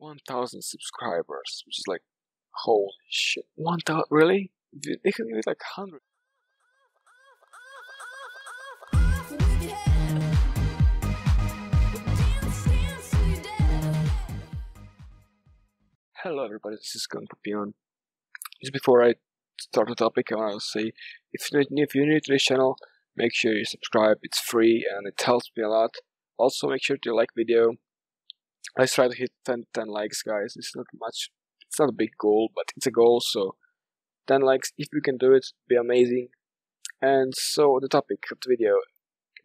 1,000 subscribers, which is like, holy shit. 1,000, really? They can give it like 100. Hello everybody, this is Kung Fu Peon. Just before I start the topic, I want to say, if you're new to this channel, make sure you subscribe, it's free and it helps me a lot. Also, make sure to like video. Let's try to hit 10 likes, guys. It's not much, it's not a big goal, but it's a goal, so 10 likes, if you can do it, be amazing. And so, the topic of the video,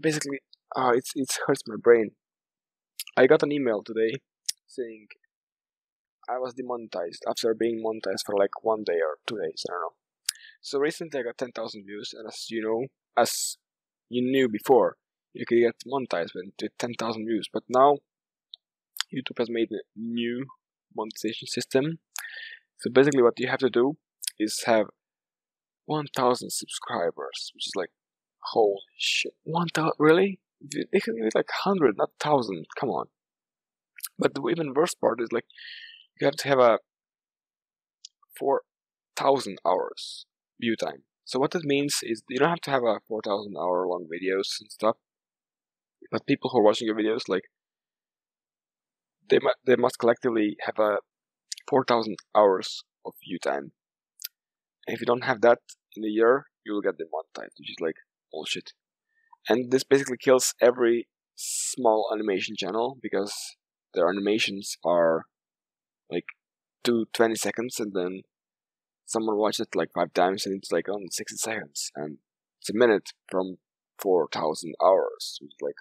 basically, it hurts my brain. I got an email today saying I was demonetized after being monetized for like 1 day or 2 days, I don't know. So recently I got 10,000 views, and as you knew before, you could get monetized with 10,000 views, but now YouTube has made a new monetization system. So basically what you have to do is have 1,000 subscribers, which is like, holy shit, 1,000, really? They can give it like 100, not 1,000, come on. But the even worse part is like, you have to have a 4,000 hours view time. So what that means is you don't have to have a 4,000 hour long videos and stuff, but people who are watching your videos, like, they must collectively have a 4,000 hours of view time. And if you don't have that in a year, you will get demonetized, which is like bullshit. And this basically kills every small animation channel, because their animations are like 20 seconds, and then someone watched it like 5 times, and it's like only 60 seconds, and it's a minute from 4,000 hours. It's like,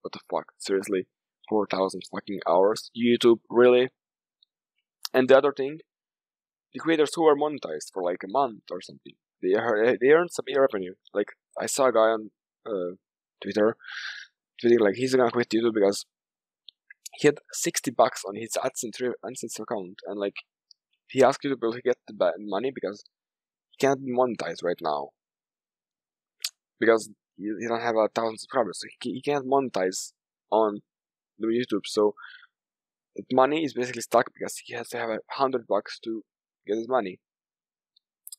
what the fuck? Seriously? 4,000 fucking hours? YouTube, really? And the other thing, the creators who are monetized for like a month or something, they earn some revenue. Like, I saw a guy on Twitter tweeting like he's gonna quit YouTube because he had $60 on his AdSense account, and like, he asked you to get the money because he can't be monetized right now, because he don't have 1,000 subscribers, so he can't monetize on the YouTube. So the money is basically stuck because he has to have $100 to get his money.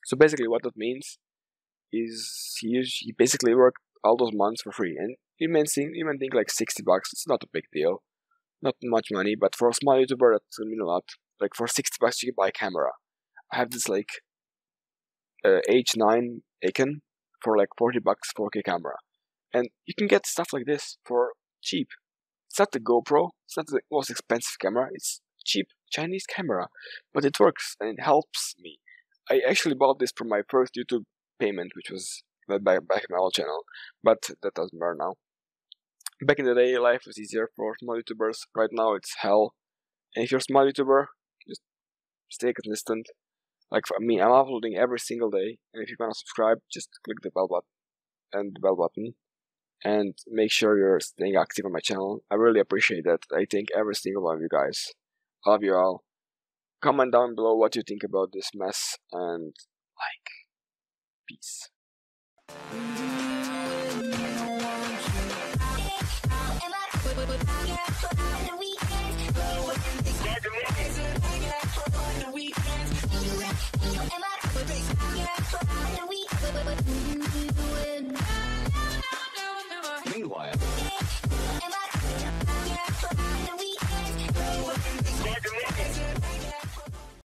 So basically, what that means is he basically worked all those months for free, and you may think like $60. It's not a big deal. Not much money, but for a small YouTuber, that's gonna mean a lot. Like, for $60, you can buy a camera. I have this, like, H9 Aiken for, like, $40, 4K camera. And you can get stuff like this for cheap. It's not the GoPro, it's not the most expensive camera, it's cheap Chinese camera. But it works, and it helps me. I actually bought this for my first YouTube payment, which was back in my old channel. But that doesn't matter now. Back in the day, life was easier for small YouTubers. Right now, it's hell. And if you're a small YouTuber, just stay consistent. Like, for me, I'm uploading every single day. And if you want to subscribe, just click the bell button. And make sure you're staying active on my channel. I really appreciate that. I thank every single one of you guys. I love you all. Comment down below what you think about this mess. And like. Peace.